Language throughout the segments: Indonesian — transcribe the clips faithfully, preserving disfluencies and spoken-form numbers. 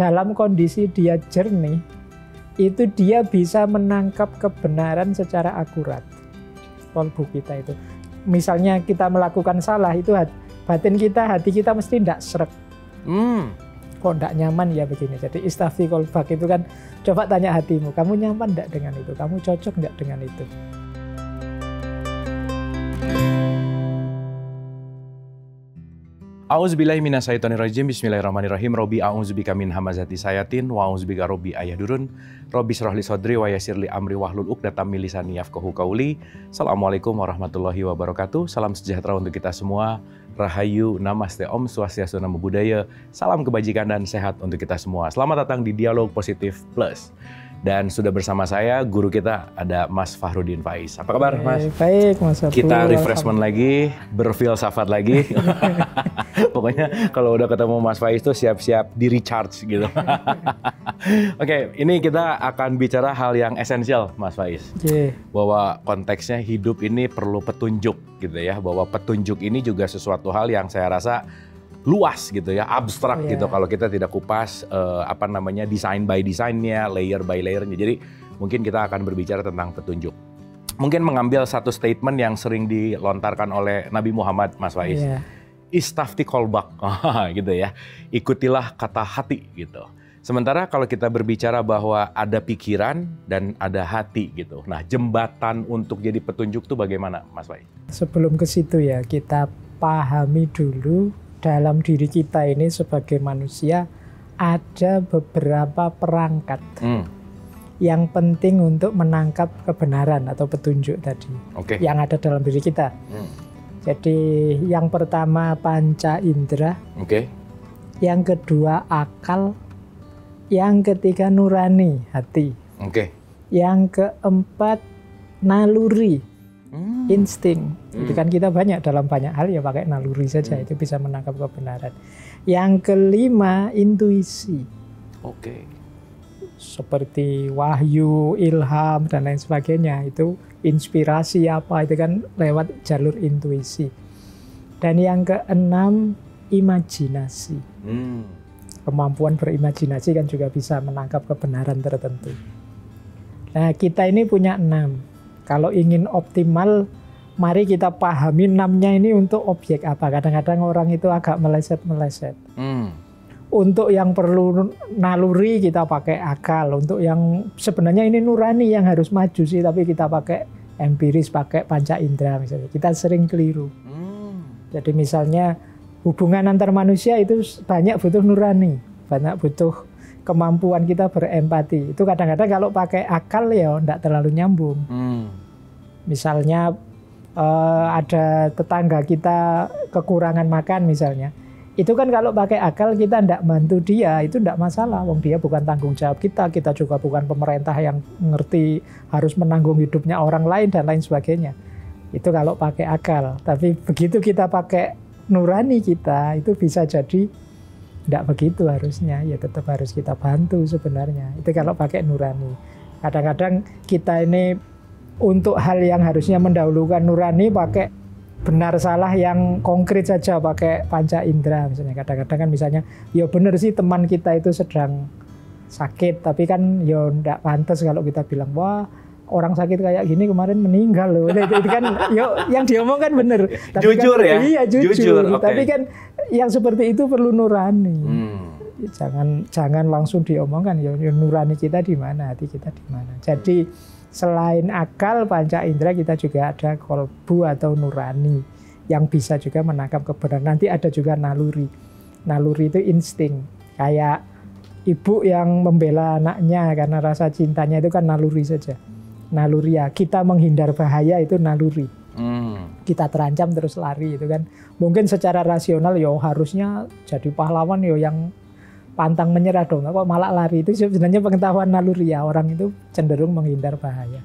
dalam kondisi dia jernih, itu dia bisa menangkap kebenaran secara akurat. Kolbu kita itu. Misalnya kita melakukan salah, itu batin kita, hati kita mesti tidak sreg. Hmm. Kok tidak nyaman ya begini. Jadi istafi kolbak itu kan, coba tanya hatimu, kamu nyaman tidak dengan itu? Kamu cocok tidak dengan itu? A'udzubillahi minasyaitonirrajim. Bismillahirrahmanirrahim. Rabbi a'udzubika min hamazati sayatin wa a'udzubika rabbi ayadurun. Rabbi syrahli sadri wa yassirli amri wahlul 'uqdatam min lisani yafqahu qauli. Assalamualaikum warahmatullahi wabarakatuh. Salam sejahtera untuk kita semua. Rahayu, namaste om, swastiastu, namo buddhaya. Salam kebajikan dan sehat untuk kita semua. Selamat datang di Dialog Positif Plus. Dan sudah bersama saya guru kita ada Mas Fahruddin Faiz. Apa kabar, Mas? Baik, Mas. Kita refreshment lagi, berfilsafat lagi. Pokoknya kalau udah ketemu Mas Faiz tuh siap-siap di recharge gitu. Oke, ini kita akan bicara hal yang esensial, Mas Faiz. Okay. Bahwa konteksnya hidup ini perlu petunjuk gitu ya. Bahwa petunjuk ini juga sesuatu hal yang saya rasa luas gitu ya, abstrak oh, yeah. gitu kalau kita tidak kupas uh, apa namanya desain by desainnya, layer by layernya. Jadi mungkin kita akan berbicara tentang petunjuk. Mungkin mengambil satu statement yang sering dilontarkan oleh Nabi Muhammad, Mas Faiz. Yeah. Istafti kolbak, gitu ya. Ikutilah kata hati gitu. Sementara kalau kita berbicara bahwa ada pikiran dan ada hati gitu. Nah, jembatan untuk jadi petunjuk tuh bagaimana, Mas Faiz? Sebelum ke situ ya, kita pahami dulu dalam diri kita ini sebagai manusia ada beberapa perangkat hmm. yang penting untuk menangkap kebenaran atau petunjuk tadi okay. yang ada dalam diri kita. Hmm. Jadi yang pertama panca indera, okay. yang kedua akal, yang ketiga nurani hati, okay. yang keempat naluri. Hmm. Insting, hmm. itu kan kita banyak dalam banyak hal ya pakai naluri saja hmm. itu bisa menangkap kebenaran. Yang kelima intuisi, oke, okay. seperti wahyu, ilham dan lain sebagainya itu inspirasi apa itu kan lewat jalur intuisi. Dan yang keenam imajinasi, hmm. kemampuan berimajinasi kan juga bisa menangkap kebenaran tertentu. Nah kita ini punya enam. Kalau ingin optimal, mari kita pahami enamnya ini untuk objek apa. Kadang-kadang orang itu agak meleset-meleset. Hmm. Untuk yang perlu naluri kita pakai akal. Untuk yang sebenarnya ini nurani yang harus maju sih, tapi kita pakai empiris, pakai panca indera misalnya. Kita sering keliru. Hmm. Jadi misalnya hubungan antar manusia itu banyak butuh nurani, banyak butuh kemampuan kita berempati. Itu kadang-kadang kalau pakai akal ya enggak terlalu nyambung. Hmm. Misalnya eh, ada tetangga kita kekurangan makan misalnya. Itu kan kalau pakai akal kita enggak bantu dia, itu enggak masalah. Wong dia bukan tanggung jawab kita, kita juga bukan pemerintah yang ngerti harus menanggung hidupnya orang lain dan lain sebagainya. Itu kalau pakai akal. Tapi begitu kita pakai nurani kita, itu bisa jadi tidak begitu harusnya, ya tetap harus kita bantu sebenarnya. Itu kalau pakai nurani. Kadang-kadang kita ini untuk hal yang harusnya mendahulukan nurani pakai benar salah yang konkret saja, pakai panca indera misalnya. Kadang-kadang kan misalnya, ya benar sih teman kita itu sedang sakit, tapi kan ya tidak pantas kalau kita bilang, wah orang sakit kayak gini kemarin meninggal loh. Nah, itu kan yo, yang diomong kan bener. Tapi jujur kan, ya? Iya jujur. jujur okay. Tapi kan yang seperti itu perlu nurani. Hmm. Jangan jangan langsung diomongkan. Yo, yo, nurani kita di mana, hati kita di mana. Jadi selain akal, panca indera kita juga ada kolbu atau nurani yang bisa juga menangkap kebenaran. Nanti ada juga naluri. Naluri itu insting. Kayak ibu yang membela anaknya karena rasa cintanya itu kan naluri saja. Naluri ya, kita menghindar bahaya itu naluri. Hmm. Kita terancam terus lari itu kan. Mungkin secara rasional yo harusnya jadi pahlawan yo yang pantang menyerah dong. Kok malah lari, itu sebenarnya pengetahuan naluri ya, orang itu cenderung menghindar bahaya.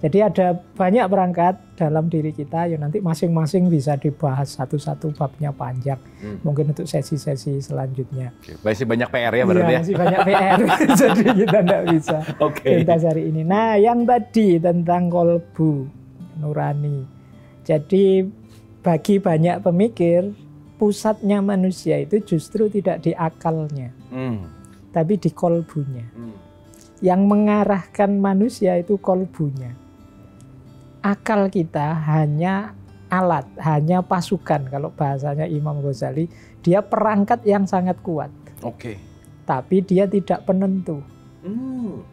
Jadi ada banyak perangkat dalam diri kita yang nanti masing-masing bisa dibahas satu-satu, babnya panjang. Hmm. Mungkin untuk sesi-sesi selanjutnya. Okay. Masih banyak P R ya berarti ya? Masih banyak P R, jadi kita tidak bisa okay. lintas hari ini. Nah yang tadi tentang kolbu, nurani. Jadi bagi banyak pemikir, pusatnya manusia itu justru tidak di akalnya. Hmm. tapi di kolbunya. Hmm. Yang mengarahkan manusia itu kolbunya. Akal kita hanya alat, hanya pasukan. Kalau bahasanya Imam Ghazali, dia perangkat yang sangat kuat. Oke. Okay. Tapi dia tidak penentu. Hmm.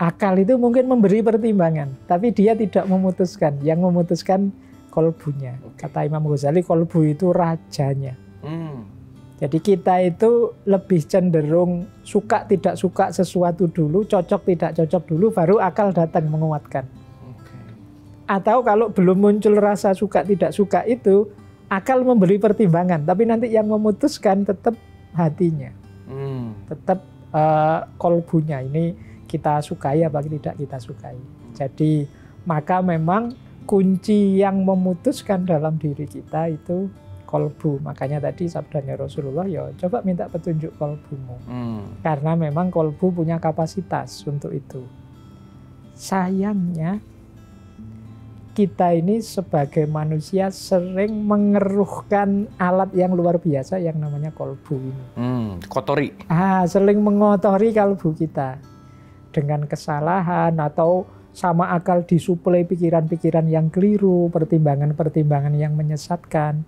Akal itu mungkin memberi pertimbangan, tapi dia tidak memutuskan. Yang memutuskan kolbunya. Okay. Kata Imam Ghazali, kolbu itu rajanya. Hmm. Jadi kita itu lebih cenderung suka tidak suka sesuatu dulu, cocok tidak cocok dulu, baru akal datang menguatkan. Okay. Atau kalau belum muncul rasa suka tidak suka itu, akal memberi pertimbangan, tapi nanti yang memutuskan tetap hatinya, hmm. tetap uh, kolbunya. Ini kita sukai apa tidak kita sukai. Jadi maka memang kunci yang memutuskan dalam diri kita itu kolbu. Makanya tadi sabdanya Rasulullah, ya coba minta petunjuk kolbumu. Hmm. Karena memang kolbu punya kapasitas untuk itu. Sayangnya kita ini sebagai manusia sering mengeruhkan alat yang luar biasa yang namanya kolbu ini. Hmm, kotori. Ah, sering mengotori kalbu kita dengan kesalahan atau sama akal disuplai pikiran-pikiran yang keliru, pertimbangan-pertimbangan yang menyesatkan.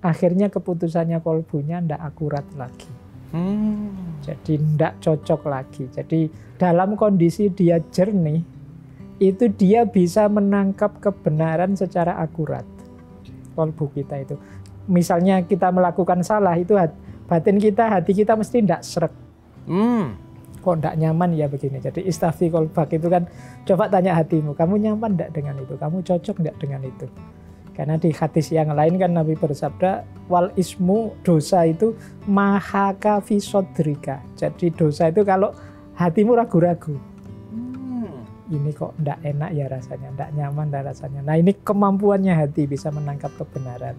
Akhirnya keputusannya kolbunya tidak akurat lagi. Hmm. Jadi tidak cocok lagi. Jadi dalam kondisi dia jernih, itu dia bisa menangkap kebenaran secara akurat. Kolbu kita itu. Misalnya kita melakukan salah, itu batin kita, hati kita mesti tidak sreg. Hmm. Kok tidak nyaman ya begini. Jadi istafi kolbak itu kan coba tanya hatimu, kamu nyaman tidak dengan itu? Kamu cocok tidak dengan itu? Karena di hadis yang lain kan Nabi bersabda, wal ismu, dosa itu mahaka fi sodrika. Jadi dosa itu kalau hatimu ragu-ragu. Hmm. Ini kok ndak enak ya rasanya, ndak nyaman dah rasanya. Nah ini kemampuannya hati bisa menangkap kebenaran.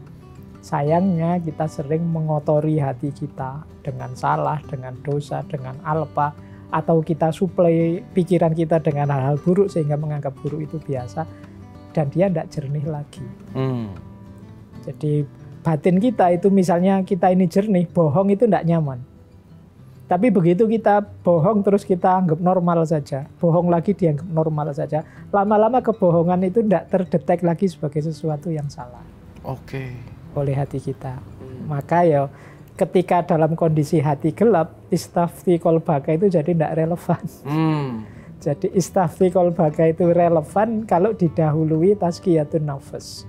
Sayangnya kita sering mengotori hati kita dengan salah, dengan dosa, dengan alpa. Atau kita suplai pikiran kita dengan hal-hal buruk sehingga menganggap buruk itu biasa. Dan dia tidak jernih lagi. Hmm. Jadi batin kita itu misalnya kita ini jernih, bohong itu tidak nyaman. Tapi begitu kita bohong terus kita anggap normal saja, bohong lagi dianggap normal saja, lama-lama kebohongan itu tidak terdetek lagi sebagai sesuatu yang salah. Oke. Okay. Oleh hati kita. Hmm. Maka ya ketika dalam kondisi hati gelap, istafti kolbaka itu jadi tidak relevan. Hmm. Jadi istafti kolbaka itu relevan kalau didahului tazkiyatun nafas.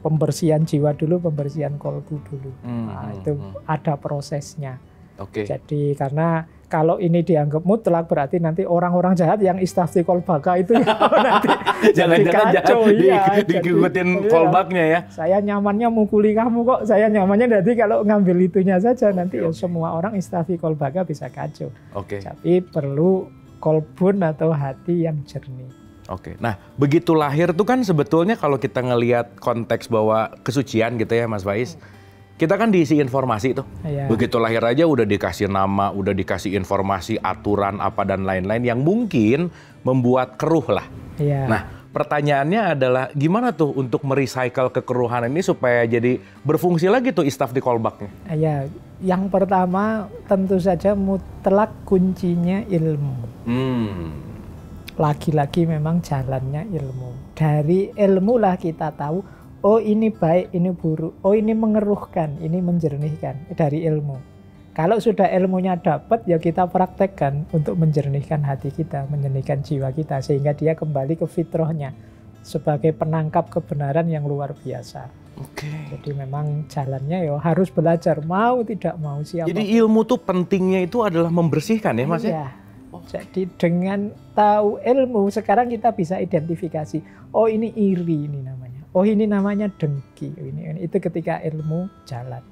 Pembersihan jiwa dulu, pembersihan kolbu dulu. Hmm, nah, hmm, itu hmm. ada prosesnya. Okay. Jadi karena kalau ini dianggap mutlak berarti nanti orang-orang jahat yang istafti kolbaka itu ya, nanti jangan-jangan kacau, ya, digigutin kolbaknya ya. Saya nyamannya mukuli kamu kok, saya nyamannya nanti kalau ngambil itunya saja. Okay, nanti okay. Ya, semua orang istafti kolbaka bisa kacau. Okay. Tapi perlu kolbun atau hati yang jernih. Oke, nah begitu lahir tuh kan sebetulnya kalau kita ngelihat konteks bahwa kesucian gitu ya Mas Faiz, kita kan diisi informasi tuh. Ya. Begitu lahir aja udah dikasih nama, udah dikasih informasi, aturan apa dan lain-lain yang mungkin membuat keruh lah. Ya. Nah pertanyaannya adalah gimana tuh untuk merecycle kekeruhan ini supaya jadi berfungsi lagi tuh istaf di kolbaknya? Ya. Yang pertama tentu saja mutlak kuncinya ilmu. Lagi-lagi hmm. memang jalannya ilmu. Dari ilmulah kita tahu, oh ini baik, ini buruk, oh ini mengeruhkan, ini menjernihkan. Dari ilmu. Kalau sudah ilmunya dapat, ya kita praktekkan untuk menjernihkan hati kita, menjernihkan jiwa kita, sehingga dia kembali ke fitrahnya sebagai penangkap kebenaran yang luar biasa. Oke. Okay. Jadi memang jalannya ya harus belajar, mau tidak mau siapa. Jadi ilmu tuh pentingnya itu adalah membersihkan ya Mas ya? Iya. Oh. Jadi dengan tahu ilmu sekarang kita bisa identifikasi. Oh ini iri ini namanya. Oh ini namanya dengki. Ini, ini. Itu ketika ilmu jalan.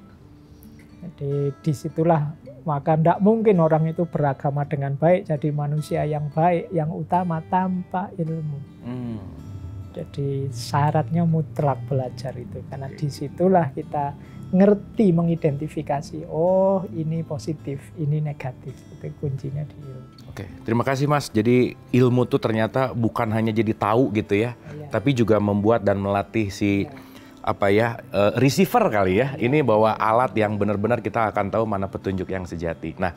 Jadi disitulah maka tidak mungkin orang itu beragama dengan baik, jadi manusia yang baik, yang utama tanpa ilmu. Hmm. Jadi syaratnya mutlak belajar itu, karena disitulah kita ngerti mengidentifikasi, oh ini positif, ini negatif, itu kuncinya di ilmu. Oke, terima kasih Mas. Jadi ilmu tuh ternyata bukan hanya jadi tahu gitu ya, iya. tapi juga membuat dan melatih si iya. apa ya uh, receiver kali ya. Iya. Ini bahwa alat yang benar-benar kita akan tahu mana petunjuk yang sejati. Nah.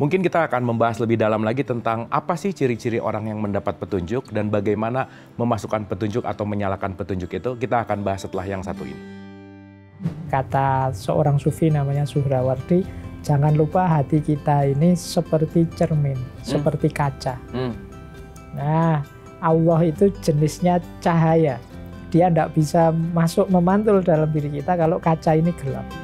Mungkin kita akan membahas lebih dalam lagi tentang apa sih ciri-ciri orang yang mendapat petunjuk dan bagaimana memasukkan petunjuk atau menyalakan petunjuk itu. Kita akan bahas setelah yang satu ini. Kata seorang sufi namanya Suhrawardi, jangan lupa hati kita ini seperti cermin, hmm. seperti kaca. Hmm. Nah, Allah itu jenisnya cahaya. Dia tidak bisa masuk memantul dalam diri kita kalau kaca ini gelap.